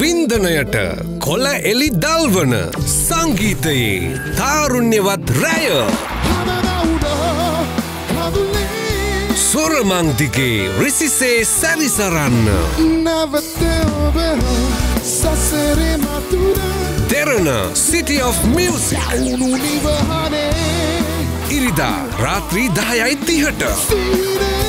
වින්දනයට කොළ එලි දල්වන සංගීතයේ තාරුණ්‍යවත් රැය සොරමන්තිගේ රිසිසේ සැරිසරන්න Derana City of Music ඉරිදා රාත්‍රී 10:30ට